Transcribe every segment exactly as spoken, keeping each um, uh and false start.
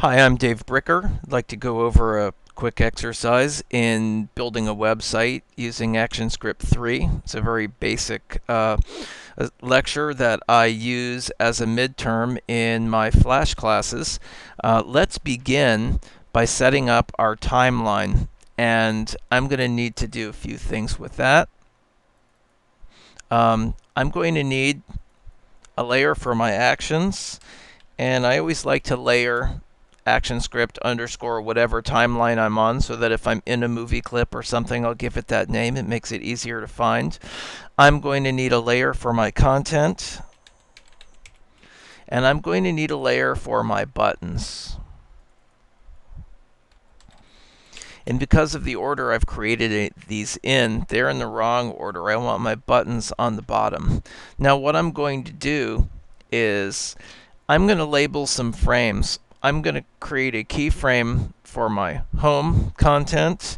Hi, I'm Dave Bricker. I'd like to go over a quick exercise in building a website using ActionScript three. It's a very basic uh, lecture that I use as a midterm in my Flash classes. Uh, let's begin by setting up our timeline, and I'm going to need to do a few things with that. Um, I'm going to need a layer for my actions, and I always like to layer ActionScript underscore whatever timeline I'm on, so that if I'm in a movie clip or something, I'll give it that name. It makes it easier to find. I'm going to need a layer for my content, and I'm going to need a layer for my buttons. And because of the order I've created a, these in, they're in the wrong order. I want my buttons on the bottom. Now what I'm going to do is I'm going to label some frames. I'm going to create a keyframe for my home content.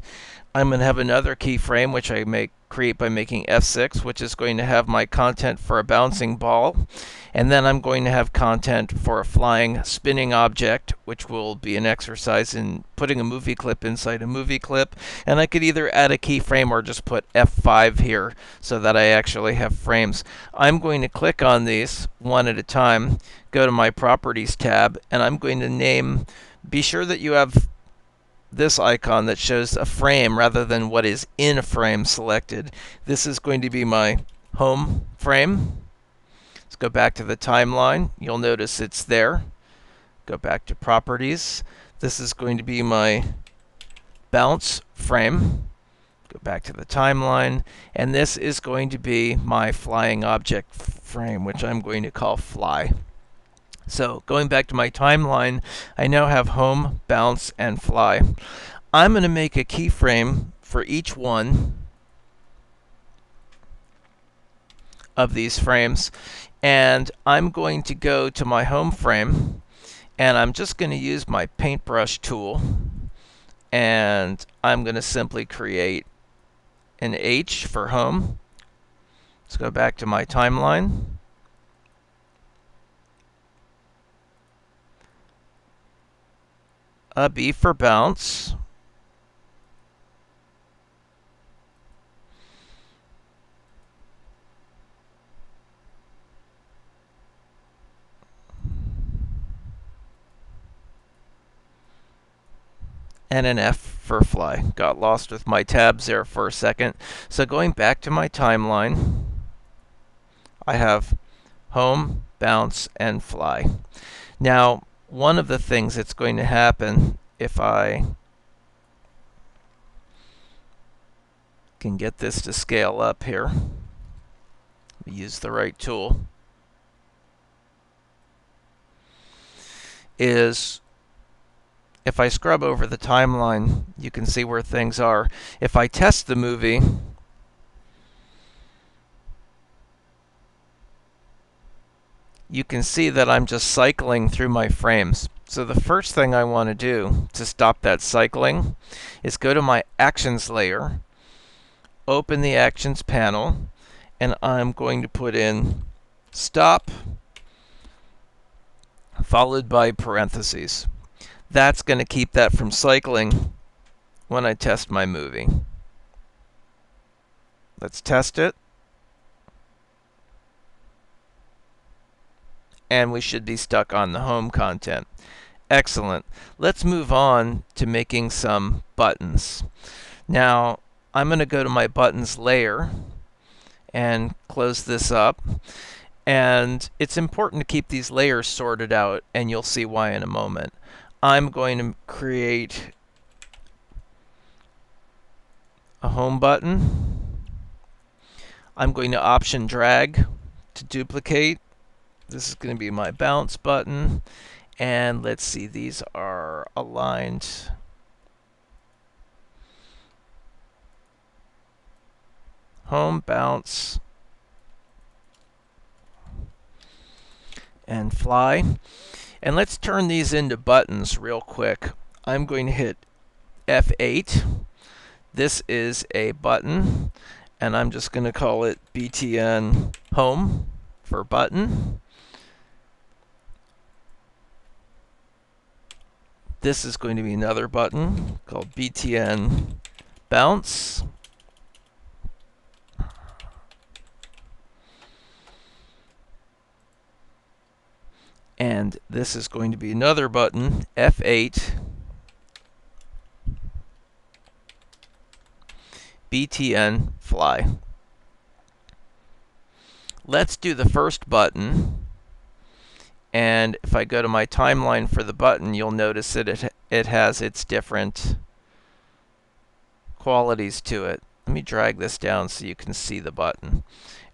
I'm going to have another keyframe, which I make, create by making F six, which is going to have my content for a bouncing ball. And then I'm going to have content for a flying, spinning object, which will be an exercise in putting a movie clip inside a movie clip. And I could either add a keyframe or just put F five here so that I actually have frames. I'm going to click on these one at a time, go to my Properties tab, and I'm going to name, be sure that you have this icon that shows a frame rather than what is in a frame selected. This is going to be my home frame. Let's go back to the timeline. You'll notice it's there. Go back to Properties. This is going to be my bounce frame. Go back to the timeline. And this is going to be my flying object frame, which I'm going to call Fly. So going back to my timeline, I now have home, bounce, and fly. I'm going to make a keyframe for each one of these frames, and I'm going to go to my home frame, and I'm just going to use my paintbrush tool, and I'm going to simply create an H for home. Let's go back to my timeline. A B for bounce, and an F for fly. Got lost with my tabs there for a second. So going back to my timeline, I have home, bounce, and fly. Now, one of the things that's going to happen, if I can get this to scale up here, use the right tool, is if I scrub over the timeline, you can see where things are. If I test the movie, you can see that I'm just cycling through my frames. So the first thing I want to do to stop that cycling is go to my Actions layer, open the Actions panel, and I'm going to put in stop, followed by parentheses. That's going to keep that from cycling when I test my movie. Let's test it. And we should be stuck on the home content. Excellent. Let's move on to making some buttons. Now, I'm going to go to my buttons layer and close this up. And it's important to keep these layers sorted out, and you'll see why in a moment. I'm going to create a home button. I'm going to option drag to duplicate. This is going to be my bounce button, and let's see, these are aligned. Home, bounce, and fly. And let's turn these into buttons real quick. I'm going to hit F eight. This is a button, and I'm just going to call it B T N Home for button. This is going to be another button called B T N Bounce. And this is going to be another button, F eight, B T N Fly. Let's do the first button. And if I go to my timeline for the button, you'll notice that it, it has its different qualities to it. Let me drag this down so you can see the button.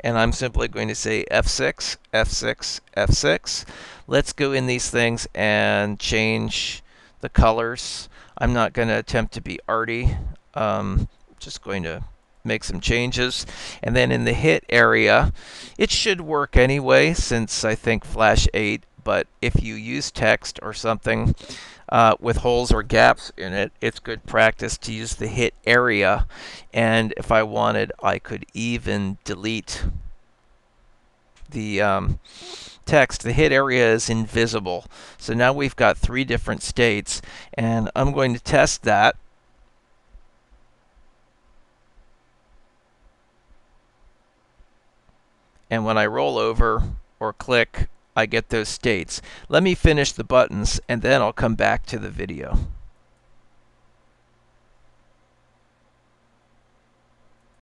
And I'm simply going to say F six, F six, F six. Let's go in these things and change the colors. I'm not going to attempt to be arty. Um, just going to make some changes. And then in the hit area, it should work anyway since I think Flash eight, but if you use text or something uh, with holes or gaps in it, it's good practice to use the hit area. And if I wanted, I could even delete the um, text. The hit area is invisible. So now we've got three different states, and I'm going to test that. And when I roll over or click, I get those states. Let me finish the buttons and then I'll come back to the video.